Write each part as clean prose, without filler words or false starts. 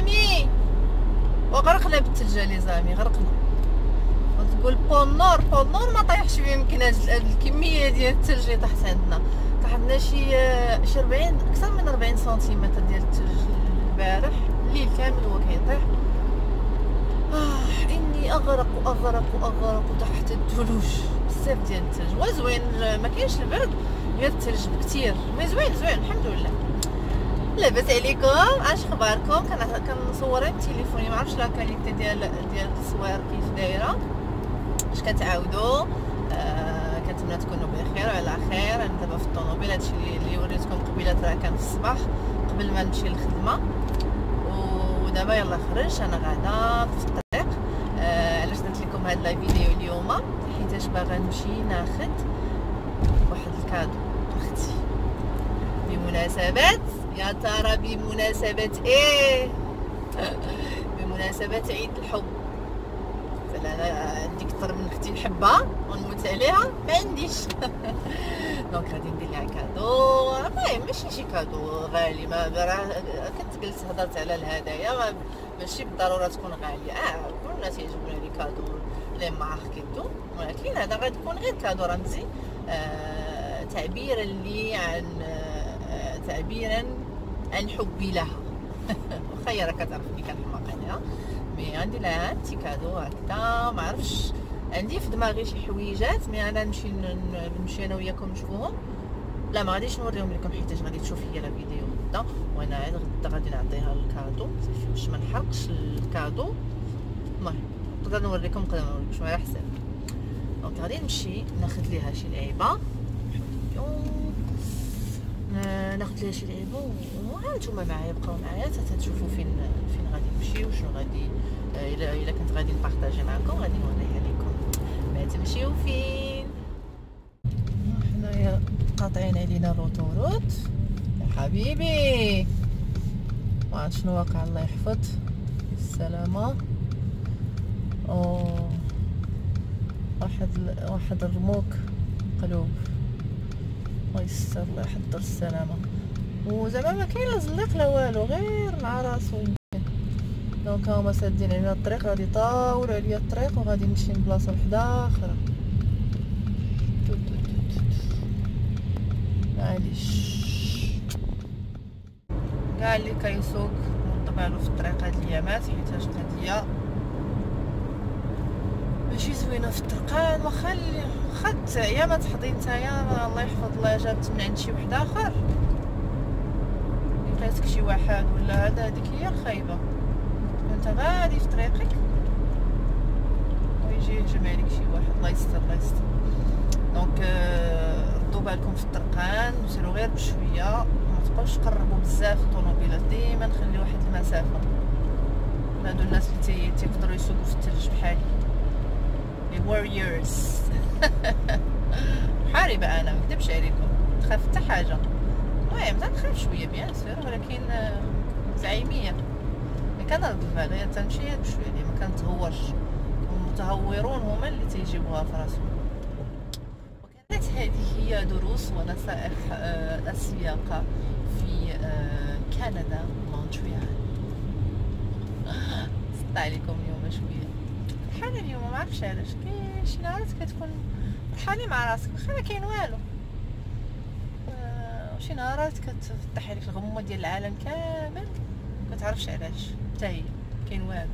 زامي وغرقنا بالثلجه لي زامي، غرقنا. وتقول بونور بونور ما طيحش فيه، يمكن هاد الكميه ديال الثلج اللي طاحت عندنا، طاح عندنا شي 40 اكثر من 40 سنتيمتر ديال الثلج البارح، الليل كامل هو كيطيح. اني اغرق واغرق واغرق تحت الثلوج، بزاف ديال الثلج. وزوين ما كاينش البرد ديال الثلج بكثير، مي زوين زوين الحمد لله. لاباس عليكم، اش اخباركم؟ كنصور بتليفوني، ما عرفتش لا كاليتي ديال التصوير كيف دايره، اش كتعاودوا. كنتمنى تكونوا بخير وعلى خير. انا دابا في الطوموبيل، هادشي اللي وريتكم قبيله راه كان في الصباح قبل ما نمشي للخدمه، ودابا يلا خرج انا غادا في الطريق. علاش درت لكم هاد لا فيديو اليوم؟ حيتاش باغا نمشي ناخذ واحد الكادو اختي بمناسبه، يا ترى بمناسبه ايه؟ بمناسبه عيد الحب. فلا عندي كثر من اختي نحبها ونموت عليها، ما عنديش. دونك غادي ندير لها كادو، المهم ماشي شي كادو غالي، ما كنت جلست هضرت على الهدايا، ماشي بالضروره تكون غاليه. كل الناس يعجبوني لي كادو لي مارك كيدو، ولكن هذا غادي تكون غير كادو رمزي، تعبيرا لي عن تعبيرا عن حبي لها. واخا راه كتعرفني كنحماق عليها، مي غندي لها تي كادو هكذا. ما عرفتش، عندي في دماغي شي حويجات، مي انا نمشي انا وياكم نشوفوهم. لا ما غاديش نوريهم لكم حيت غادي تشوف هي لا فيديو غدا، وانا عاد غدا غادي نعطيها الكادو باش ما نحرقش الكادو. المهم نقدر نوريكم نقدر ما نوريكمش، على حساب. دونك غادي نمشي ناخذ ليها شي لعيبه، ناخذ ليها شي لعيبه، وهانتوما معايا بقاو معايا حتى تشوفوا فين غادي نمشيو، شنو غادي الا كنت غادي نبارطاجي معكم غادي نوريها لكم. ما تمشيو فين حنايا قاطعين علينا الروتوروت يا حبيبي، ما عرفت شنو واقع، الله يحفظ السلامه. واحد الرموك قلوب، الله يستر، الله يحضر السلامه. وزعما ما كاين لا زليق لا والو، غير مع راسو. دونك هما سادين علينا الطريق، غادي يطاولوا عليا الطريق وغادي نمشي لبلاصه وحده اخرى. معليش كاع اللي كيسوق طبعا في الطريق هاد اليامات، حيتاش القضيه ماشي زوينه في الطرقان. واخا خدت ايام تحضي نتايا، الله يحفظ الله، جابت من عند شي واحد اخر، فاتك شي واحد ولا هذا، هذيك هي الخايبه. انت غادي في طريقك ويجي يهجم عليك شي واحد، الله يستر الله يستر. دونك ردوا بالكم في الطرقان، وسيروا غير بشويه، ما تبقاوش تقربوا بزاف الطوموبيلات، ديما نخليو واحد المسافه. هادو الناس اللي تيقدروا يسوقوا في الثلج بحالي، لي ووريرز. حاربه انا ما نكذبش عليكم، تخاف حتى حاجه. المهم تنخاف شويه بيان سور، ولكن زعيميه، كنرد البال غير تمشي بشويه، لي ما كنتهورش. المتهورون هما اللي تيجيبوها في راسهم. وكانت هذه هي دروس ونصائح السياقه في كندا مونتريال. صدت عليكم اليوم شويه، فرحانه اليوم ما عرفتش علاش، كاين شي نهارات كتكون فرحانه مع راسك واخا ما كاين والو، شي نهارات كتفتح عليك الغمه ديال العالم كامل، ما تعرفش علاش حتى هي كاين والو.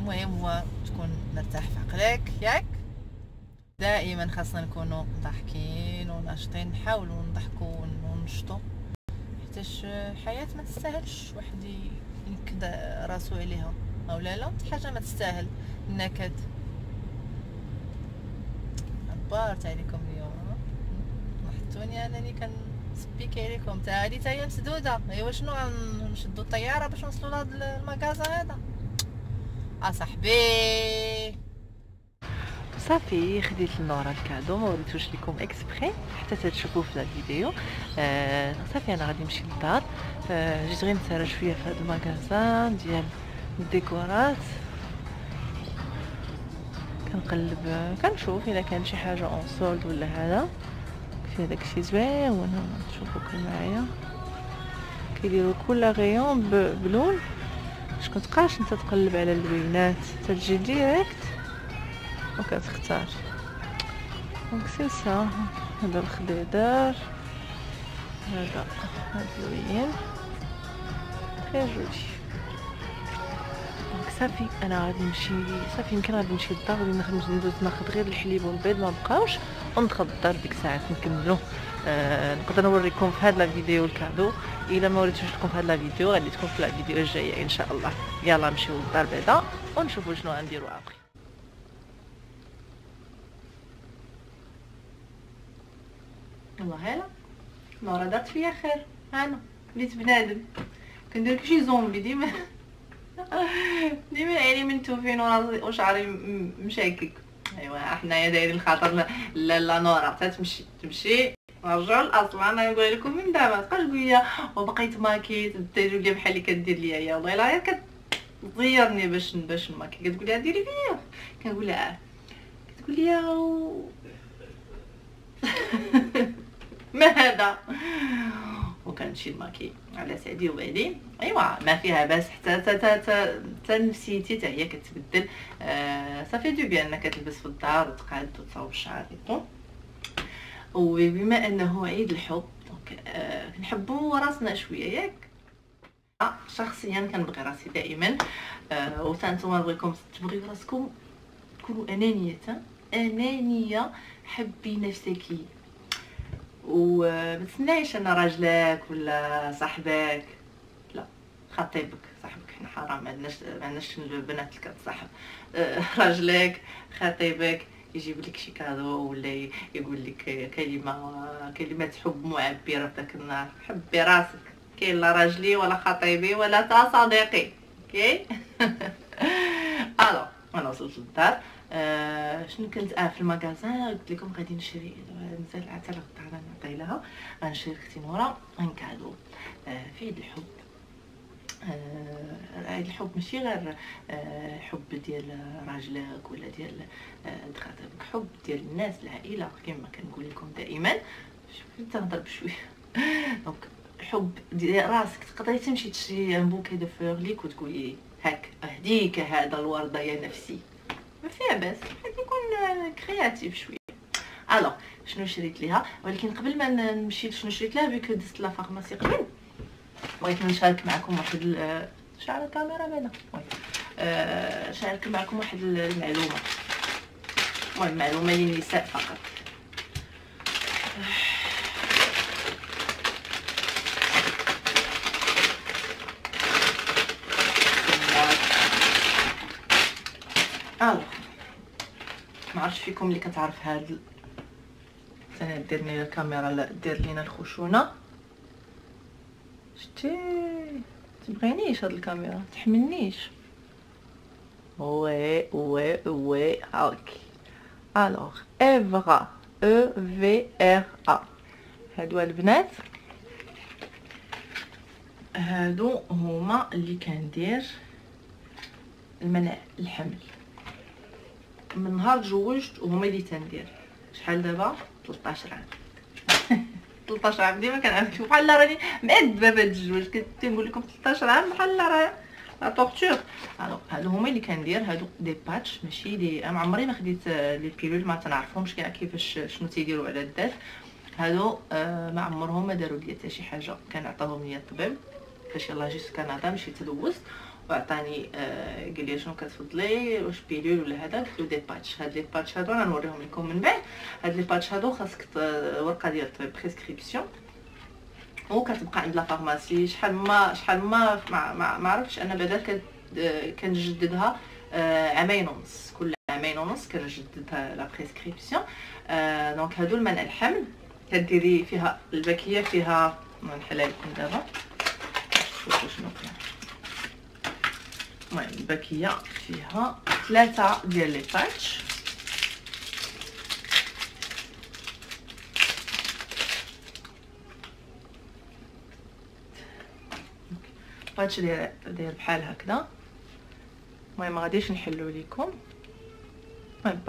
المهم هو تكون مرتاح في عقلك ياك. دائما خاصنا نكونوا ضاحكين وناشطين، نحاولوا نضحكوا وننشطوا، حيتاش الحياه ما تستاهلش واحد ينكد راسو عليها، اولا لا حاجه ما تستاهل النكد. عبرت عليكم اليوم، حطوني انني كنسبيك عليكم. تا هادي تا هي مسدوده، ايوا شنو غنشدو الطياره باش نوصلو لهاد المكازا هذا اصاحبي. صافي خديت لنورا الكادو، ما وريتوش لكم اكسبري حتى تشوفوا في الفيديو. صافي انا غادي نمشي للدار. جيت غير نسرى شويه في هاد المكازان ديال الديكورات، كنقلب كنشوف الا كان شي حاجه اون سولد ولا هذا، في هذاك الشيء زوين. وانا نشوفوك معايا كيديروا كل غيون بلون باش متبقاش انت تقلب على البيانات، تجي ديريكت وكتختار. دونك سي سا هذا الخضيدار، هذا اللون تري جولي. دونك صافي انا غادي نمشي، صافي يمكن غادي نمشي للدار ولا ندوز ناخذ غير الحليب والبيض ما بقاوش ونتخبط الدار ديك الساعات نكملو. نقدر نوريكم في هاد لا فيديو الكادو، الا ما وريتوش لكم في هاد لا فيديو غادي تكون في لا فيديو الجايه ان شاء الله. يلا نمشيو للدار البيضاء ونشوفوا شنو غنديروا ابخي. يلا هلا نورا دارت فيا خير، انا وليت بنادم كندير كشي زومبي ديما ديما عيني منتوفين وشعري مشاكك. ايوا حنايا دايرين الخاطر لا نورا حتى تمشي نرجعوا الاصل. انا نقول لكم من دابا تبقاش قويه وبقيت ماكيت ديروا لي بحال اللي كدير ليا هي، والله الا هي كتزيرني باش ماكي. كتقول لي ديري فيا، كنقول لها كتقول لي ما هذا، وكنمشي الماكي على سعدي وبعدي. ايوا ما فيها باس، حتى نفسيتي حتى هي كتبدل. صافي دو بيان انك كتلبس في الدار وتقعد وتصاوب الشعر. وبما انه عيد الحب دونك كنحبوا راسنا شويه ياك. شخصيا كنبغي راسي دائما، وتانتوما نبغيكم تبغيو راسكم، تكونوا انانيه. حبي نفسك وما تسنايش انا راجلك ولا صاحبك، لا خطيبك صاحبك، حنا حرام ما عندناش البنات اللي كتصاحب راجلك خطيبك يجيب لك شي كادو ولا يقول لك كلمه حب معبره فداك النهار. حبي راسك، كاين لا راجلي ولا خطيبي ولا تا صديقي. اوكي الو انا وصلت للدار. شنو كنت في المغازان قلت لكم غادي نشري نزال حتى للغدا انا نعطي لها، غنشري اختي نورا ان كادو في عيد الحب. عيد الحب ماشي غير حب ديال راجلك ولا ديال خطيبك، حب ديال الناس العائله كما كنقول لكم دائما. شوفي تنهضر بشويه دونك حب ديال راسك، تقدري تمشي تشري ان بوكي دو فلور ليك وتقولي هاك اهديك هذا الورده يا نفسي، ما فيها باس نكون كرياتيف شويه. الو شنو شريت ليها، ولكن قبل ما نمشي شنو شريت لها بيكو دزت لا فارماسي قبل، بغيت نشارك معكم واحد شعل الكاميرا بعدا شارك معكم واحد المعلومه، المهم معلومه للنساء فقط. ما عرفتش فيكم اللي كتعرف هاد انا دير لينا الكاميرا، دير لينا الخشونه. شتي تبغينيش هاد الكاميرا تحملنيش. وي وي وي اوكي. الوغ ايفرا او في ار ا، هادو البنات هادو هما اللي كندير المنع الحمل من نهار تزوجت وهما اللي تندير. شحال دابا 13 عام 13 عام ديما كنعرف بحال راني مأدبه بهاد الزواج، كنت نقول لكم 13 عام بحال راه لا طورتور. هادو هما اللي كندير، هادو دي باتش ماشي دي، انا عمري ما خديت لي بيلول ما تنعرفهمش كيفاش شنو تيديروا على الدات. هادو ما عمرهم ما داروا ليا حتى شي حاجه، كنعطاهم ليا الطبيب فاش يلاه جيت لكندا مشيت دوزت وعطاني قال لي شنو كتفضلي واش بيلول ولا هذا، قلت له دي باتش. هاد لي باتش هادو غنوريهم لكم من بعد. هاد لي باتش هادو خاصك ورقه ديال الطبيب بريسكريبسيون، وكتبقى عند لا فارماسي شحال ما عرفتش انا بعدا كنجددها عامين ونص، كل عامين ونص كنجددها لا بريسكريبسيون. دونك هادو المنع الحمل كديري فيها الباكيه فيها نحلها لكم دابا شوفوا شنو كاين. المهم الباكيه فيها 3 ديال لي باتش، باتش داير بحال هكذا. المهم ما غاديش نحلو ليكم. المهم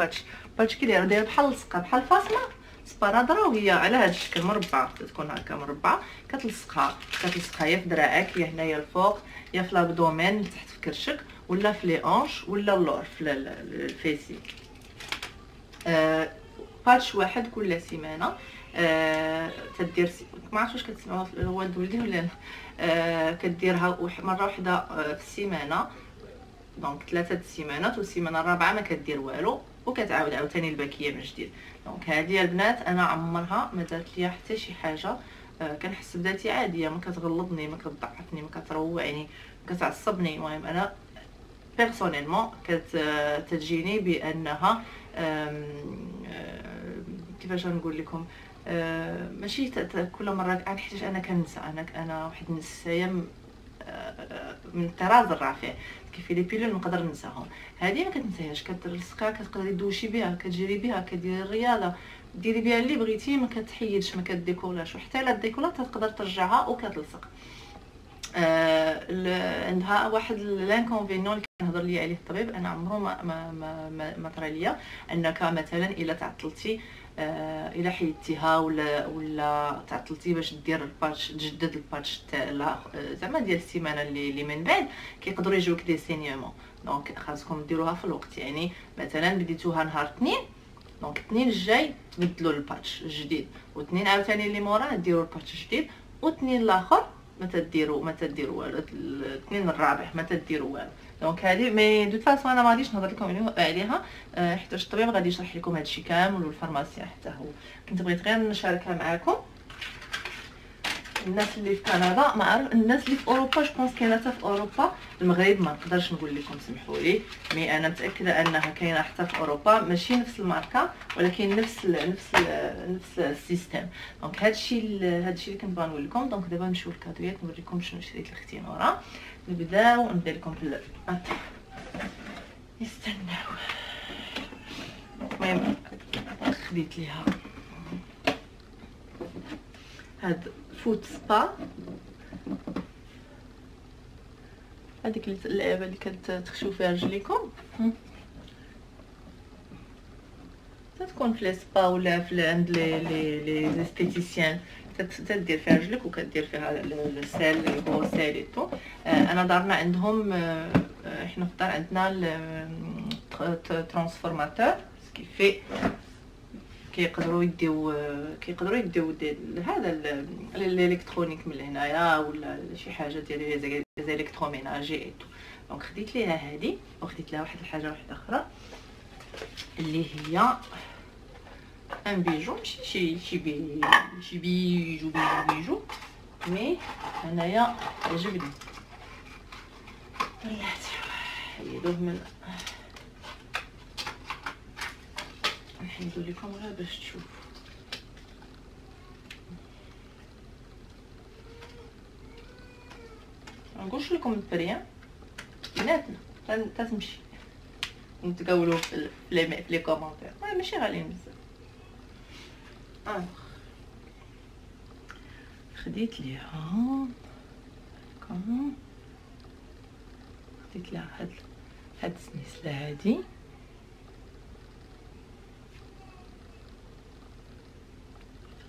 باتش كي داير بحال لصقه بحال فاصله السباده راه هي على هذا الشكل مربعه، تكون هكا مربعه كتلصقها يا في دراعك يا هنايا الفوق يا في لابدومين تحت في كرشك ولا في لي اونش ولا اللور في الفيسي. باتش واحد كل سيمانه. كدير ما عرفتش واش كتسمعوها في الواد ولدي ولا لا. كديرها مره واحده في السيمانه، دونك 3 سيمانات، والسيمانه الرابعه ما كدير والو وكتعاود عاوتاني الباكيه من جديد. دونك هذه البنات انا عمرها ما دارت ليا حتى شي حاجه، كنحس بذاتي عاديه، ما كتغلظني ما كتضعفني ما كتروعني ما كتعصبني. المهم انا بيرسونيلمون كتجيني بانها كيفاش نقول لكم، ماشي كل مره حيت انا كنسى، انا واحد النسايه من الطراز الرفيع كيف لي بيلول نقدر ننساهم. هذه ما كتنساهاش، كتلصقها كتقدري دوشي بها كتجري بها كديري الرياضه ديري بها اللي بغيتي، ما كتحيدش ما كديكولاش، وحتى لا ديكولا تقدر ترجعها وكتلصق. عندها واحد لانكونفينيون اللي كنهضر لي عليه الطبيب، انا عمره ما طرا ليا انك مثلا الا تعطلتي الا حيدتيها ولا تعطلتي باش دير الباتش تجدد الباتش تاع زعما ديال السيمانه اللي من بعد، كيقدروا يجيوك دي سينيومون. دونك خاصكم ديروها في الوقت، يعني مثلا بديتوها نهار 2، دونك 2 الجاي تبدلوا الباتش الجديد، و2 عاوتاني اللي موراه ديروا الباتش الجديد، و2 الاخر ما تديروا والو، 2 الرابع ما تديروا والو. دونك هذه مي دو فاصون انا ما غاديش نهضر لكم عليها حيت الطبيب غادي يشرح لكم هادشي كامل والفارماسي حتى هو. كنت بغيت غير نشاركها معكم. الناس اللي في كندا ما عارف، الناس اللي في اوروبا جو بونس كاينه حتى في اوروبا، المغرب ما نقدرش نقول لكم سمحوا لي، مي انا متاكده انها كاينه حتى في اوروبا، ماشي نفس الماركه ولكن نفس السيستم. دونك هادشي اللي كنت باغا نقول لكم. دونك دابا نمشيو للكادويات نوريكم شنو شريت لاختي نورا. نبداو ندير لكم بالطبق، نستناو. المهم خديت ليها هاد فوت سبا، هذيك اللعبه اللي كتخشيو فيها رجليكم، تتكون في السبا ولا في عند لي استيتيسيان، تدير فيها رجلك وكدير فيها السيل لي هو سيل ايتو. انا دارنا عندهم، حنا في الدار عندنا ترانسفورماتور سكيفي كيقدروا يديو هذا الالكترونيك من هنايا ولا شي حاجه ديال الالكتروميناجي ايتو. دونك خديت ليها هذه وخديت لها واحد الحاجه واحده اخرى اللي هي ان بيجو، ماشي شي بيجو مي هنايا عجبني طلعت حيدوه من نحيدو ليكم غير باش تشوفوا. غنقولش لكم البريان بيناتنا تتمشي نتقاولوا في لي كومونتير، ماشي غاليين بزاف. خديت ليها هاد السنسله هادي،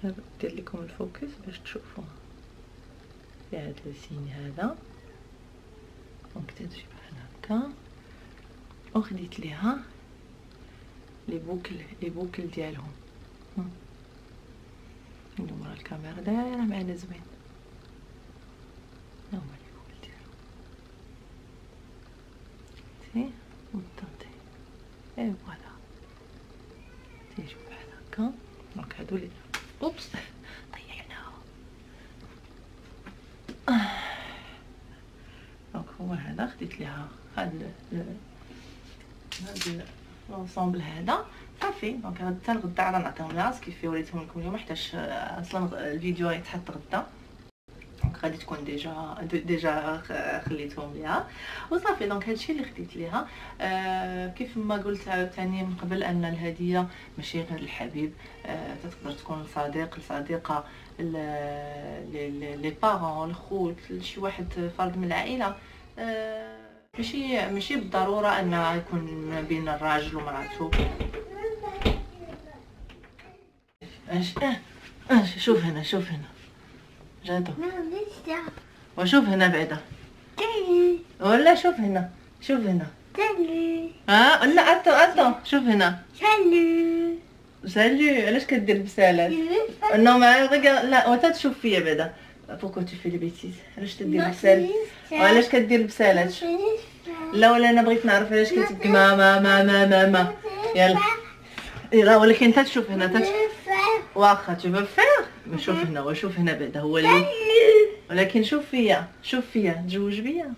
ندير لكم الفوكس باش تشوفوا في هاد السين هذا. دونك تدري بحال هكا، وخديت ليها لي بوكل ديالهم من ورا الكاميرا، دايره معنا زوين هما لي بوكل ديالهم. سي وطنتي اي فوالا تيجي بحال هكا. دونك هادو لي اوبس طيعناهم. دونك هو هذا، خديت ليها هاد لونسومبل هذا صافي. دونك غدا حتى الغدا عاد نعطيهم لها كيف وريتهم لكم اليوم، حيتاش اصلا الفيديو غيتحط غدا، دونك غادي تكون ديجا خليتهم ليها وصافي. دونك هادشي اللي خديت ليها. كيف ما قلت عاوتاني من قبل ان الهديه ماشي غير الحبيب، تقدر تكون صديق لصديقه لي بارون الخوت لشي واحد فرد من العائله، ماشي بالضروره انها يكون ما بين الراجل ومراته. ايش ايش شوف هنا شوف هنا جاتو وشوف هنا بعدا تاني ولا شوف هنا شوف هنا تاني ها ولا اتو اتو شوف هنا سالو سالو علاش كدير بسالات انه ما لا وتا تشوف فيا بعدا بوكو تي في لي بيتيز علاش تدير بسالات وعلاش كدير بسالات لا ولا انا بغيت نعرف علاش كتبكي ماما ماما ماما يلا يلا ولكن انت تشوف هنا واخا تو با فير شوف هنا وشوف هنا بعدا هو اللي ولكن شوف فيا شوف فيا تزوج بيا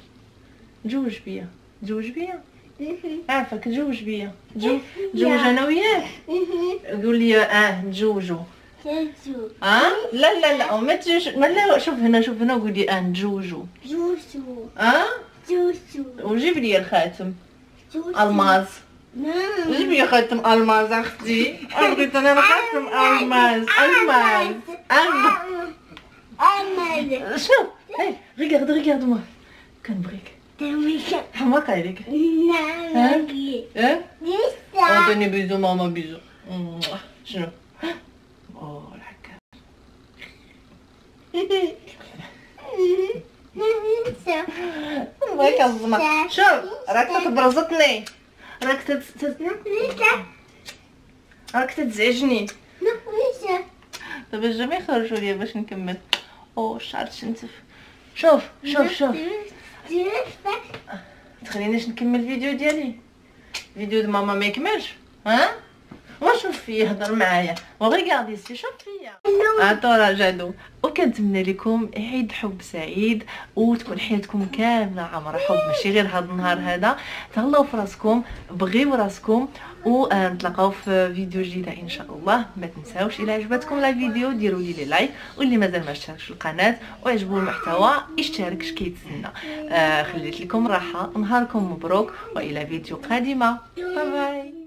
تزوج بيا تزوج بيا عافاك تزوج بيا تزوج انا وياك قول لي اه نتزوجو اه لا لا لا وما تجيش لا شوف هنا وقول لي اه نتزوجو تزوجو اه تزوجو وجيب لي الخاتم الماس جيب لي خاتم الماس اختي بغيت انا خاتم الماس الماس الماس شوف هاي ريغارد ريغارد موا كنبغيك حماقه عليك نعم ها عطيني بيزو ماما بيزو شنو او الحكا بغيك الزما شوف راك تبرزتني راك تزعجني دابا جامي يخرجوا ليا باش نكمل او الشعر تشنتف شوف شوف شوف تخلينيش نكمل الفيديو ديالي فيديو ديال ماما ما يكملش ها وشوف فيه هضر معايا وغيغاردي سي شوف فيا عطو راه جادو وكنتمنى لكم عيد حب سعيد وتكون حياتكم كامله عامره حب ماشي غير هذا النهار هذا تهلاو في راسكم بغيو راسكم ونتلاقاو في فيديو جديد ان شاء الله ما تنساوش الا عجبتكم لا فيديو ديروا لي لايك واللي مازال ما اشتركش القناه وعجبو المحتوى اشترك كيتسنى خليت لكم راحه نهاركم مبروك والى فيديو قادمه باي باي.